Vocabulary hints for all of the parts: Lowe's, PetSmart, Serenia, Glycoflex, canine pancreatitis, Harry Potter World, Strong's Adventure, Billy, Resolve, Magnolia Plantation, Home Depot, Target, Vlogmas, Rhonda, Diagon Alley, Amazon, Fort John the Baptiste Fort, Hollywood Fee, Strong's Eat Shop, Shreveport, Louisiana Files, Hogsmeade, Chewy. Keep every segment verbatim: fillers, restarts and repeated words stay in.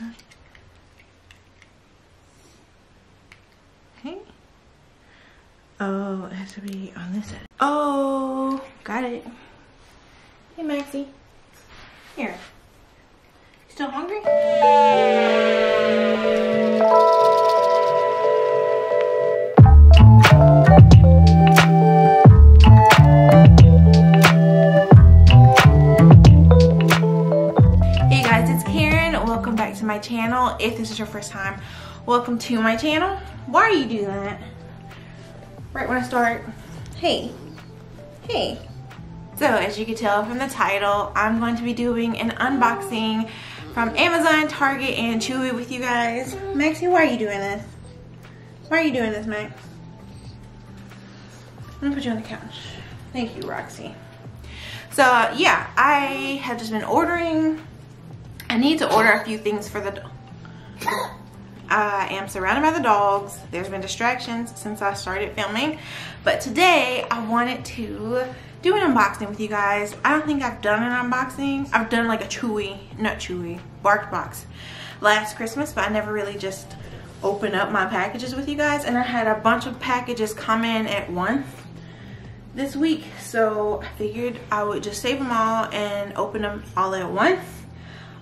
yeah. Hey. Oh, it has to be on this side. Oh, got it. Hey, Maxie. Here. Still hungry? Hey guys, it's Karen. Welcome back to my channel. If this is your first time, welcome to my channel. Why are you doing that? Right when I start. Hey. Hey. So as you can tell from the title, I'm going to be doing an unboxing from Amazon, Target, and Chewy with you guys. Maxie, why are you doing this? Why are you doing this, Max? I'm gonna put you on the couch. Thank you, Roxy. So uh, yeah, I have just been ordering. I need to order a few things for the dog. I am surrounded by the dogs. There's been distractions since I started filming, but today I wanted to do an unboxing with you guys. I don't think I've done an unboxing. I've done like a chewy, not chewy, bark box last Christmas, but I never really just opened up my packages with you guys, and I had a bunch of packages come in at once this week, so I figured I would just save them all and open them all at once.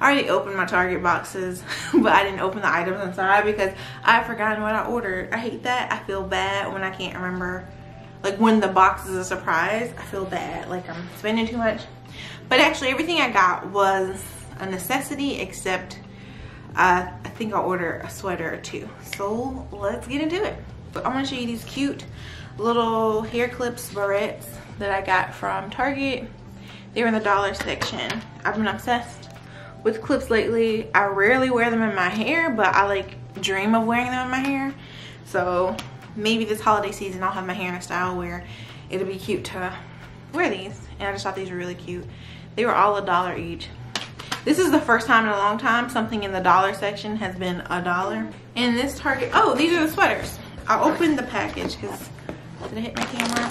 I already opened my Target boxes, but I didn't open the items inside because I've forgotten what I ordered. I hate that. I feel bad when I can't remember. Like when the box is a surprise, I feel bad, like I'm spending too much. But actually everything I got was a necessity except uh, I think I'll order a sweater or two. So let's get into it. But I'm gonna show you these cute little hair clips, barrettes that I got from Target. They were in the dollar section. I've been obsessed with clips lately. I rarely wear them in my hair, but I like dream of wearing them in my hair. So maybe this holiday season I'll have my hair in a style where it'll be cute to wear these, and I just thought these were really cute. They were all a dollar each. This is the first time in a long time something in the dollar section has been a dollar. And this Target, oh, these are the sweaters. I opened the package because, did I hit my camera?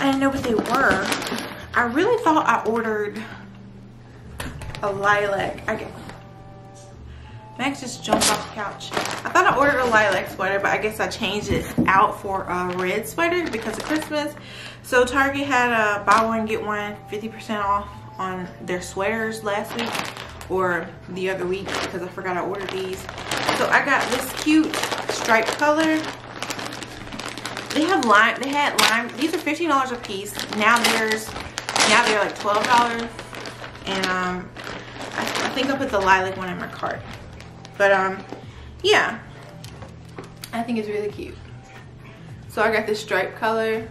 I didn't know what they were. I really thought I ordered a lilac. I guess Max just jumped off the couch. I thought I ordered a lilac sweater, but I guess I changed it out for a red sweater because of Christmas. So Target had a buy one, get one, fifty percent off on their sweaters last week or the other week because I forgot I ordered these. So I got this cute striped color. They have lime, they had lime, these are fifteen dollars a piece. Now there's, now they're like twelve dollars. And um, I, I think I put the lilac one in my cart. But um, yeah, I think it's really cute. So I got this striped color.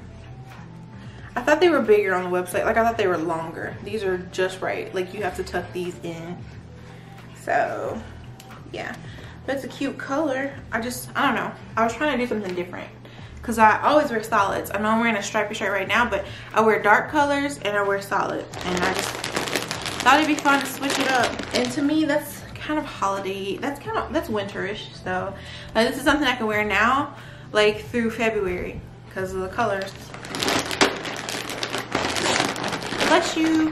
I thought they were bigger on the website. Like I thought they were longer. These are just right. Like you have to tuck these in. So yeah, but it's a cute color. I just, I don't know. I was trying to do something different because I always wear solids. I know I'm wearing a stripy shirt right now, but I wear dark colors and I wear solid. And I just thought it'd be fun to switch it up. And to me, that's kind of holiday, that's kind of that's winterish, so like, this is something I can wear now like through February because of the colors. Bless you.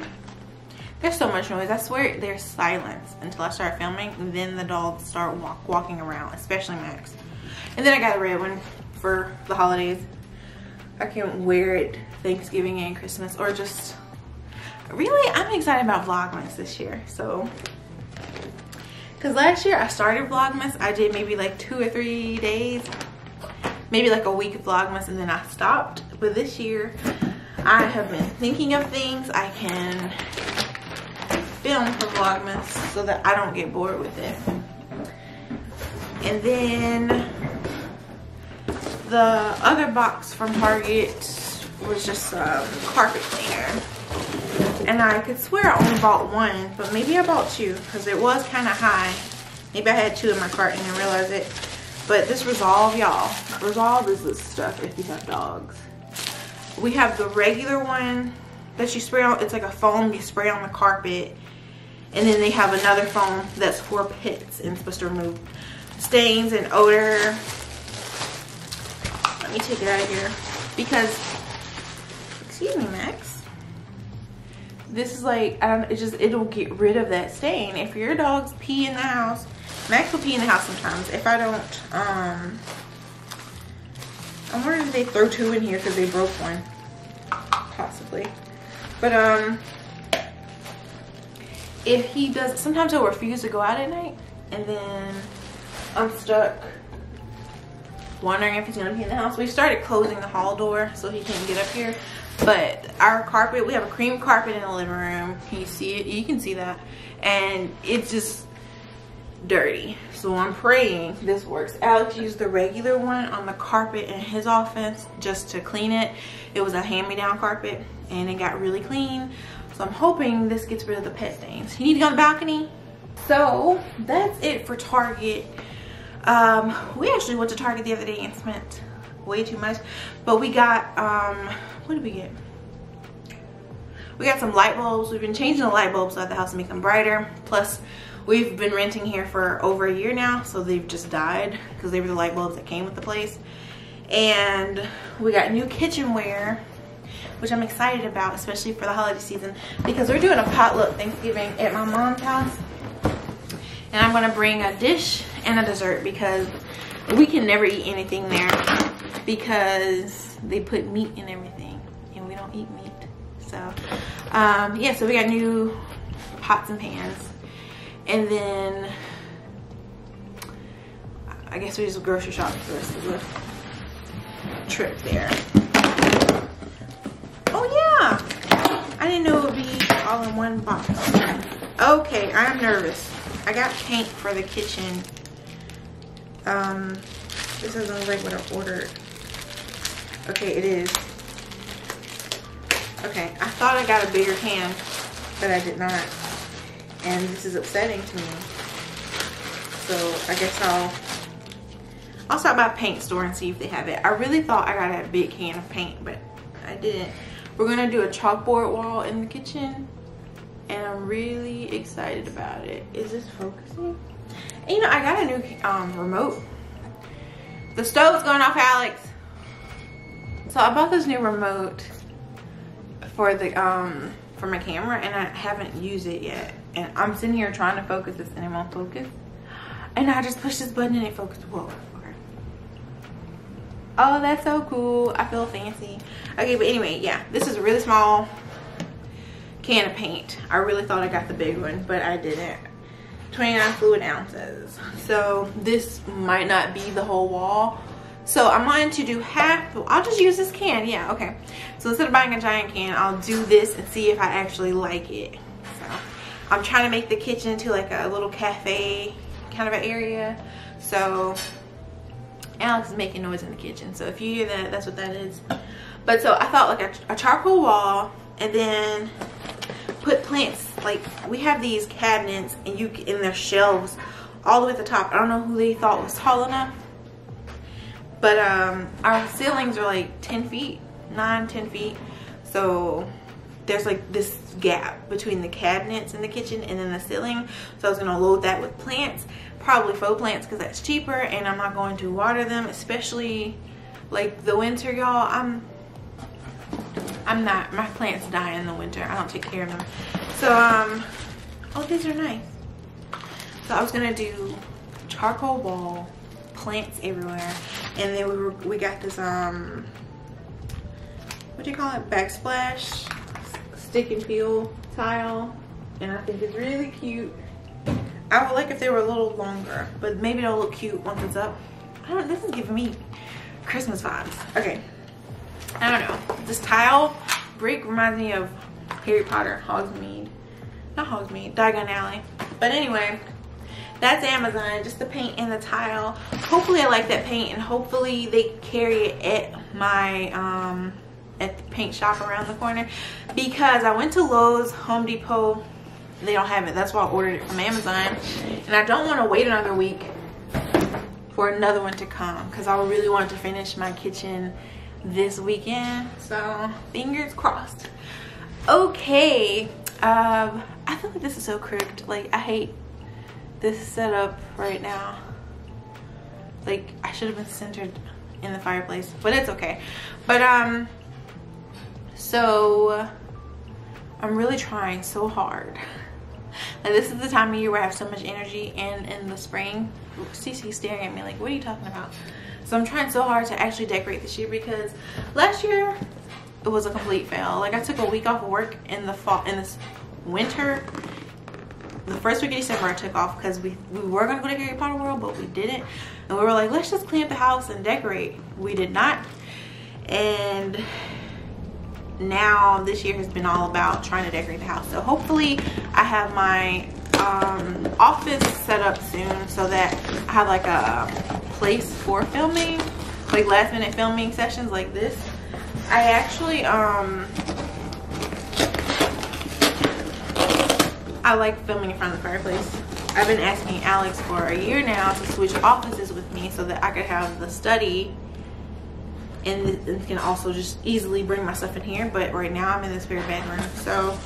There's so much noise. I swear there's silence until I start filming, and then the dogs start walk, walking around, especially Max. And then I got a red one for the holidays. I can wear it Thanksgiving and Christmas, or just really I'm excited about Vlogmas this year. So because last year I started Vlogmas, I did maybe like two or three days, maybe like a week of Vlogmas, and then I stopped. But this year I have been thinking of things I can film for Vlogmas so that I don't get bored with it. And then the other box from Target was just a carpet cleaner. And I could swear I only bought one, but maybe I bought two because it was kind of high. Maybe I had two in my cart and didn't realize it. But this Resolve, y'all. Resolve is this stuff if you have dogs. We have the regular one that you spray on. It's like a foam you spray on the carpet. And then they have another foam that's for pets and supposed to remove stains and odor. Let me take it out of here because, excuse me, Max. this is like, I don't, it just, it'll get rid of that stain. If your dogs pee in the house, Max will pee in the house sometimes. If I don't, um, I'm wondering if they throw two in here because they broke one, possibly. But um, if he does, sometimes he'll refuse to go out at night, and then I'm stuck wondering if he's gonna be in the house. We started closing the hall door so he can't get up here. But our carpet, we have a cream carpet in the living room. Can you see it? You can see that. And it's just dirty. So I'm praying this works. Alex used the regular one on the carpet in his office just to clean it. It was a hand-me-down carpet and it got really clean. So I'm hoping this gets rid of the pet stains. You need to go on the balcony. So that's it for Target. Um, we actually went to Target the other day and spent way too much, but we got um what did we get? We got some light bulbs. We've been changing the light bulbs throughout the house to make them brighter. Plus, we've been renting here for over a year now, so they've just died because they were the light bulbs that came with the place. And we got new kitchenware, which I'm excited about, especially for the holiday season, because we're doing a potluck Thanksgiving at my mom's house. And I'm gonna bring a dish and a dessert because we can never eat anything there because they put meat in everything and we don't eat meat. So um, yeah, so we got new pots and pans. And then I guess we just grocery shop for the rest of the trip there. Oh yeah, I didn't know it would be all in one box. Okay, I'm nervous. I got paint for the kitchen. Um, this doesn't look like what I ordered. Okay, it is. Okay, I thought I got a bigger can, but I did not. And this is upsetting to me. So I guess I'll, I'll stop by a paint store and see if they have it. I really thought I got a big can of paint, but I didn't. We're gonna do a chalkboard wall in the kitchen. And I'm really excited about it. Is this focusing? And you know, I got a new um, remote. The stove's going off, Alex. So I bought this new remote for the um, for my camera, and I haven't used it yet. And I'm sitting here trying to focus this, and it won't focus. And I just pushed this button, and it focused. Whoa. Oh, that's so cool. I feel fancy. Okay, but anyway, yeah, this is really small. Can of paint. I really thought I got the big one, but I didn't. twenty-nine fluid ounces. So this might not be the whole wall. So I'm going to do half. I'll just use this can. Yeah, okay. So instead of buying a giant can, I'll do this and see if I actually like it. So I'm trying to make the kitchen to like a little cafe kind of an area. So Alex is making noise in the kitchen. So if you hear that, that's what that is. But so I thought like a, a charcoal wall, and then put plants, like we have these cabinets and you in their shelves all the way at the top. I don't know who they thought was tall enough, but um our ceilings are like ten feet, nine, ten feet, so there's like this gap between the cabinets in the kitchen and then the ceiling. So I was gonna load that with plants, probably faux plants because that's cheaper, and I'm not going to water them, especially like the winter, y'all. I'm I'm not, my plants die in the winter. I don't take care of them. So, um, oh, these are nice. So I was gonna do charcoal wall, plants everywhere. And then we were, we got this, um, what do you call it? Backsplash, stick and peel tile. And I think it's really cute. I would like if they were a little longer, but maybe they'll look cute once it's up. I don't, this is giving me Christmas vibes. Okay. I don't know. This tile brick reminds me of Harry Potter, Hogsmeade. Not Hogsmeade, Diagon Alley. But anyway, that's Amazon, just the paint and the tile. Hopefully I like that paint, and hopefully they carry it at my, um, at the paint shop around the corner. Because I went to Lowe's, Home Depot, they don't have it. That's why I ordered it from Amazon. And I don't want to wait another week for another one to come, because I really wanted to finish my kitchen this weekend, so fingers crossed. Okay, um I feel like this is so crooked. Like, I hate this setup right now. Like, I should have been centered in the fireplace, but it's okay. But um so I'm really trying so hard. Like, this is the time of year where I have so much energy, and in the spring, Cece's staring at me like, what are you talking about? So I'm trying so hard to actually decorate this year, because last year it was a complete fail. Like, I took a week off of work in the fall, in this winter. The first week of December I took off because we, we were going to go to Harry Potter World, but we didn't. And we were like, let's just clean up the house and decorate. We did not. And now this year has been all about trying to decorate the house. So hopefully I have my um, office set up soon so that I have like a place for filming, like last minute filming sessions like this. I actually, um, I like filming in front of the fireplace. I've been asking Alex for a year now to switch offices with me so that I could have the study and, and can also just easily bring my stuff in here. But right now I'm in this spare bedroom, so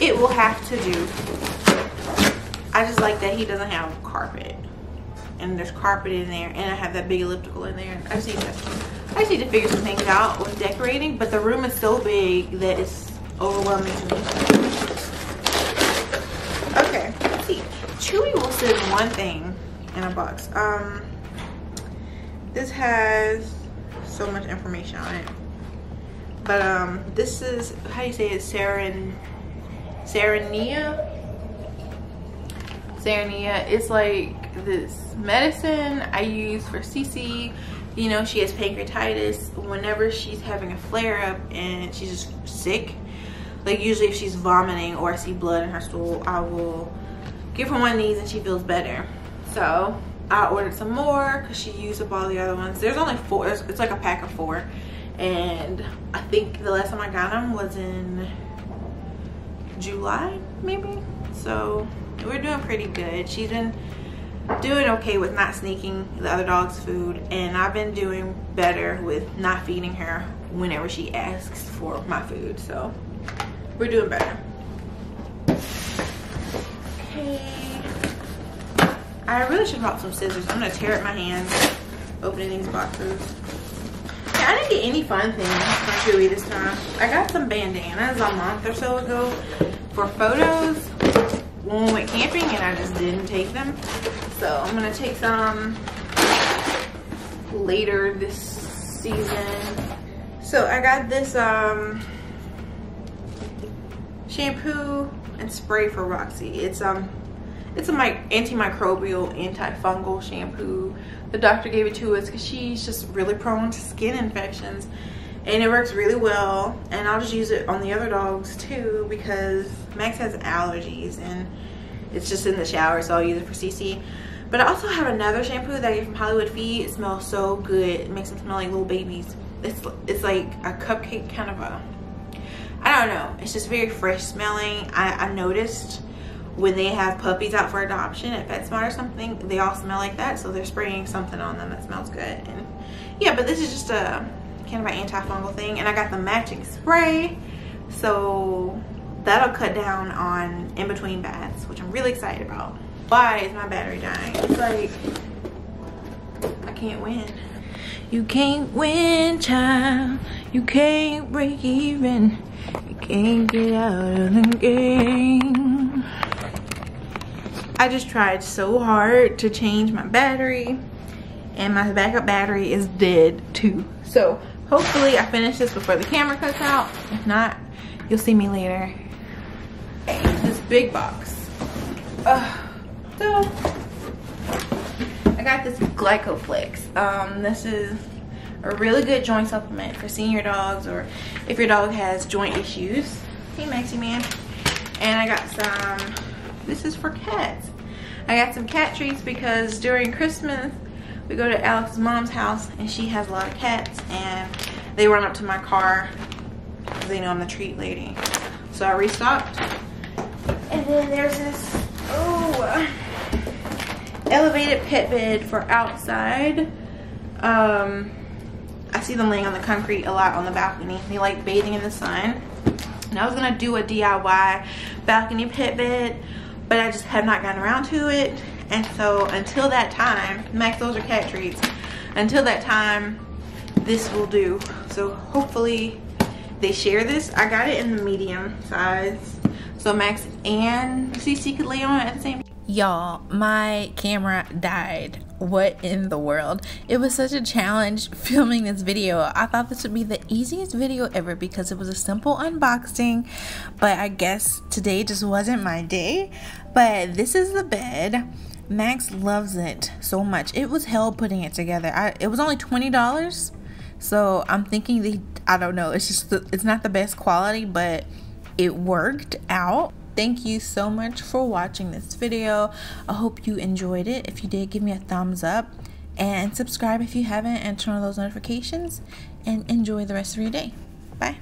it will have to do. I just like that he doesn't have carpet, and there's carpet in there, and I have that big elliptical in there. I just need to, I just need to figure some things out with decorating, but the room is so big that it's overwhelming to me. Okay, let's see. Chewy will send one thing in a box. Um, this has so much information on it, but um, this is, how do you say it? Seren, Serenia. Serenia. It's like this medicine I use for Cece. You know, she has pancreatitis. Whenever she's having a flare up and she's just sick. Like, usually if she's vomiting or I see blood in her stool, I will give her one of these and she feels better. So I ordered some more because she used up all the other ones. There's only four. It's like a pack of four. And I think the last time I got them was in July, maybe. So we're doing pretty good. She's been doing okay with not sneaking the other dog's food. And I've been doing better with not feeding her whenever she asks for my food. So we're doing better. Okay. I really should have bought some scissors. I'm gonna tear at my hands opening these boxes. Yeah, I didn't get any fun things from Chewy this time. I got some bandanas a month or so ago for photos when we went camping, and I just didn't take them. So I'm gonna take some later this season. So I got this um shampoo and spray for Roxy. It's um, it's a mic antimicrobial, antifungal shampoo. The doctor gave it to us because she's just really prone to skin infections, and it works really well. And I'll just use it on the other dogs too because Max has allergies, and it's just in the shower, so I'll use it for Cece. But I also have another shampoo that I get from Hollywood Fee. It smells so good. It makes them smell like little babies. It's it's like a cupcake kind of a. I don't know, it's just very fresh smelling. I, I noticed when they have puppies out for adoption at PetSmart or something, they all smell like that, so they're spraying something on them that smells good. And yeah, but this is just a kind of an antifungal thing, and I got the matching spray, so that'll cut down on in between baths, which I'm really excited about. Why is my battery dying? It's like, I can't win. You can't win, child. You can't break even. You can't get out of the game. I just tried so hard to change my battery, and my backup battery is dead too. So hopefully I finish this before the camera cuts out. If not, you'll see me later. Okay, this big box. Ugh. So I got this Glycoflex. Um, this is a really good joint supplement for senior dogs, or if your dog has joint issues. Hey, Maxie man. And I got some, this is for cats. I got some cat treats because during Christmas, we go to Alex's mom's house and she has a lot of cats, and they run up to my car because they know I'm the treat lady. So I restocked. And then there's this, oh, elevated pet bed for outside. Um, I see them laying on the concrete a lot on the balcony. They like bathing in the sun. And I was gonna do a D I Y balcony pet bed, but I just have not gotten around to it. And so until that time, Max, those are cat treats. Until that time, this will do. So hopefully they share this. I got it in the medium size, so Max and Cece could lay on it at the same time. Y'all, my camera died. What in the world? It was such a challenge filming this video. I thought this would be the easiest video ever because it was a simple unboxing, but I guess today just wasn't my day. But this is the bed. Max loves it so much. It was hell putting it together. I, it was only twenty dollars, so I'm thinking they, I don't know, it's just the, it's not the best quality, but it worked out. Thank you so much for watching this video. I hope you enjoyed it. If you did, give me a thumbs up and subscribe if you haven't, and turn on those notifications, and enjoy the rest of your day. Bye.